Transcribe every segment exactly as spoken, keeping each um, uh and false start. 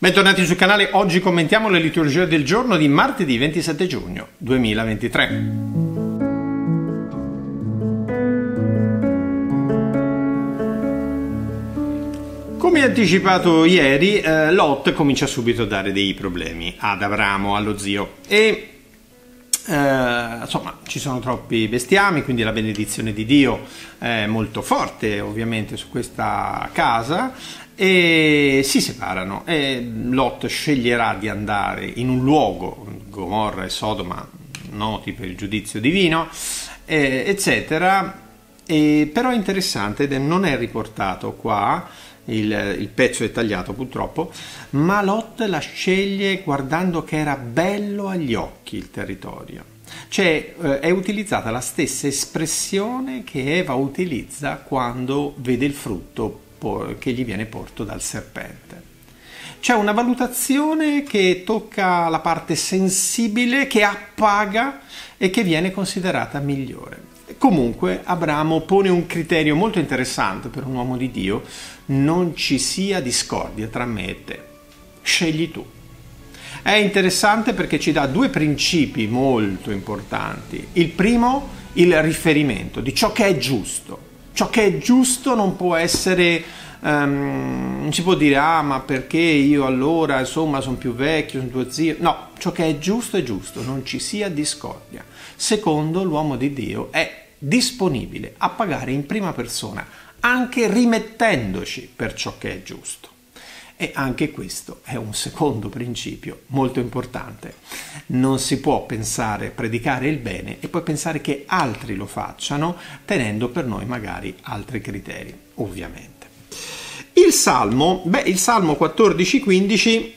Bentornati sul canale, oggi commentiamo le liturgie del giorno di martedì ventisette giugno duemilaventitré. Come anticipato ieri, eh, Lot comincia subito a dare dei problemi ad Abramo, allo zio, e Uh, insomma ci sono troppi bestiami, quindi la benedizione di Dio è molto forte ovviamente su questa casa e si separano, e Lot sceglierà di andare in un luogo, Gomorra e Sodoma noti per il giudizio divino, eh, eccetera. E, però è interessante, ed è, non è riportato qua, il, il pezzo è tagliato purtroppo, ma Lot la sceglie guardando che era bello agli occhi il territorio. Cioè eh, è utilizzata la stessa espressione che Eva utilizza quando vede il frutto che gli viene porto dal serpente. C'è una valutazione che tocca la parte sensibile, che appaga e che viene considerata migliore. Comunque Abramo pone un criterio molto interessante per un uomo di Dio: non ci sia discordia tra me e te, scegli tu. È interessante perché ci dà due principi molto importanti. Il primo, il riferimento di ciò che è giusto. Ciò che è giusto non può essere, um, non si può dire ah ma perché io allora insomma sono più vecchio, sono tuo zio. No, ciò che è giusto è giusto, non ci sia discordia. Secondo, l'uomo di Dio è disponibile a pagare in prima persona, anche rimettendoci per ciò che è giusto. E anche questo è un secondo principio molto importante. Non si può pensare, predicare il bene e poi pensare che altri lo facciano, tenendo per noi magari altri criteri, ovviamente. Il Salmo, beh, il Salmo quattordici quindici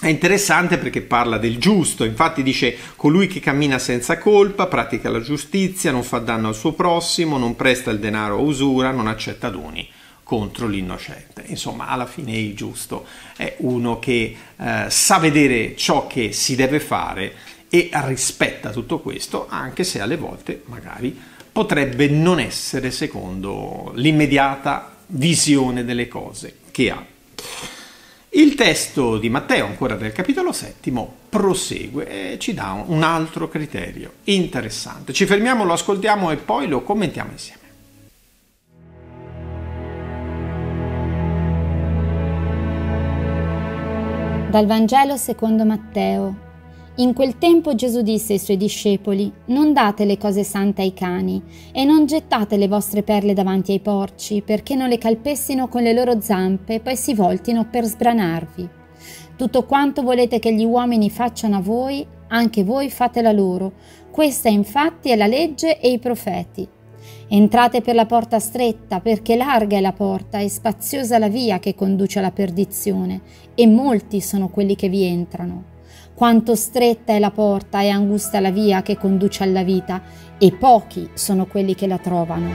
è interessante perché parla del giusto. Infatti dice: colui che cammina senza colpa, pratica la giustizia, non fa danno al suo prossimo, non presta il denaro a usura, non accetta doni contro l'innocente. Insomma, alla fine il giusto è uno che eh, sa vedere ciò che si deve fare e rispetta tutto questo, anche se alle volte magari potrebbe non essere secondo l'immediata visione delle cose che ha. Il testo di Matteo, ancora del capitolo settimo, prosegue e ci dà un altro criterio interessante. Ci fermiamo, lo ascoltiamo e poi lo commentiamo insieme. Dal Vangelo secondo Matteo. In quel tempo Gesù disse ai suoi discepoli: non date le cose sante ai cani e non gettate le vostre perle davanti ai porci, perché non le calpestino con le loro zampe e poi si voltino per sbranarvi. Tutto quanto volete che gli uomini facciano a voi, anche voi fatela loro. Questa infatti è la legge e i profeti. Entrate per la porta stretta, perché larga è la porta e spaziosa la via che conduce alla perdizione, e molti sono quelli che vi entrano. Quanto stretta è la porta e angusta la via che conduce alla vita, e pochi sono quelli che la trovano.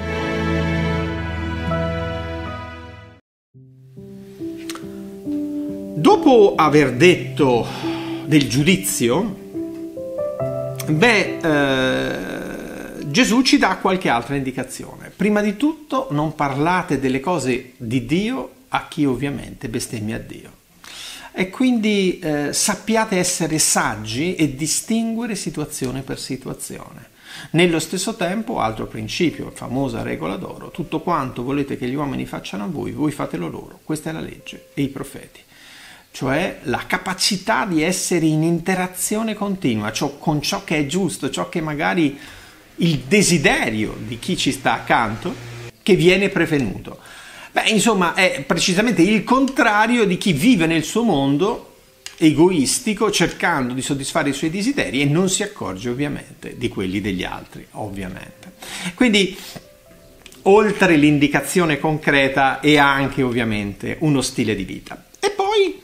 Dopo aver detto del giudizio, beh... Eh... Gesù ci dà qualche altra indicazione. Prima di tutto, non parlate delle cose di Dio a chi ovviamente bestemmia Dio. E quindi eh, sappiate essere saggi e distinguere situazione per situazione. Nello stesso tempo, altro principio, famosa regola d'oro: tutto quanto volete che gli uomini facciano a voi, voi fatelo loro. Questa è la legge e i profeti. Cioè la capacità di essere in interazione continua, cioè con ciò che è giusto, ciò che magari... il desiderio di chi ci sta accanto che viene prevenuto. Beh, insomma, è precisamente il contrario di chi vive nel suo mondo egoistico, cercando di soddisfare i suoi desideri e non si accorge ovviamente di quelli degli altri, ovviamente. Quindi, oltre l'indicazione concreta, è anche ovviamente uno stile di vita. E poi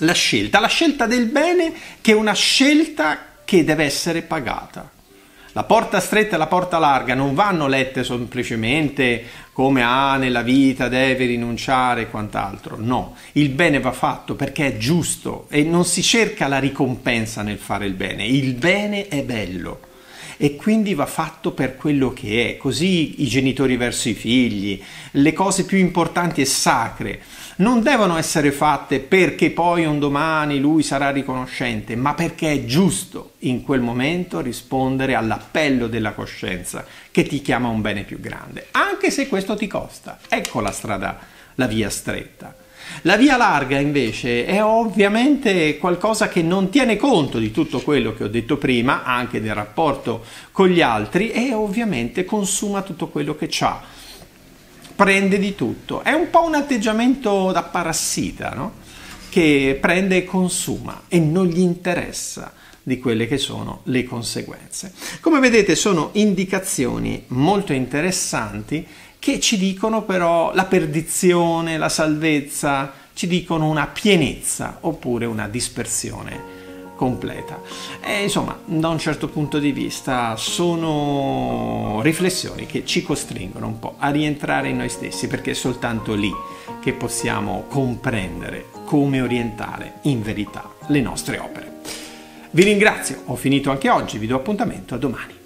la scelta, la scelta del bene, che è una scelta che deve essere pagata. La porta stretta e la porta larga non vanno lette semplicemente come ah, nella vita deve rinunciare e quant'altro. No, il bene va fatto perché è giusto e non si cerca la ricompensa nel fare il bene. Il bene è bello e quindi va fatto per quello che è. Così i genitori verso i figli, le cose più importanti e sacre non devono essere fatte perché poi un domani lui sarà riconoscente, ma perché è giusto in quel momento rispondere all'appello della coscienza che ti chiama a un bene più grande, anche se questo ti costa. Ecco la strada, la via stretta. La via larga invece è ovviamente qualcosa che non tiene conto di tutto quello che ho detto prima, anche del rapporto con gli altri, e ovviamente consuma tutto quello che c'ha, prende di tutto. È un po' un atteggiamento da parassita, no? Che prende e consuma e non gli interessa di quelle che sono le conseguenze. Come vedete sono indicazioni molto interessanti che ci dicono però la perdizione, la salvezza, ci dicono una pienezza oppure una dispersione completa. E insomma, da un certo punto di vista sono riflessioni che ci costringono un po' a rientrare in noi stessi, perché è soltanto lì che possiamo comprendere come orientare in verità le nostre opere. Vi ringrazio, ho finito anche oggi, vi do appuntamento a domani.